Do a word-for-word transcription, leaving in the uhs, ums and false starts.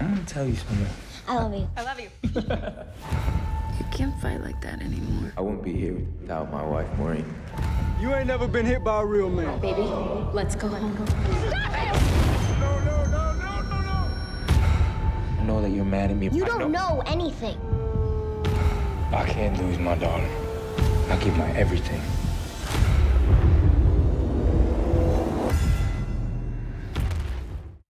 I'm gonna tell you something. I love you. I love you. You can't fight like that anymore. I wouldn't be here without my wife, Maureen. You ain't never been hit by a real man. Baby, let's go home. Stop it! No, no, no, no, no, no! I know that you're mad at me. You don't know anything. I can't lose my daughter. I give my everything.